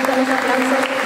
fuerte los aplausos.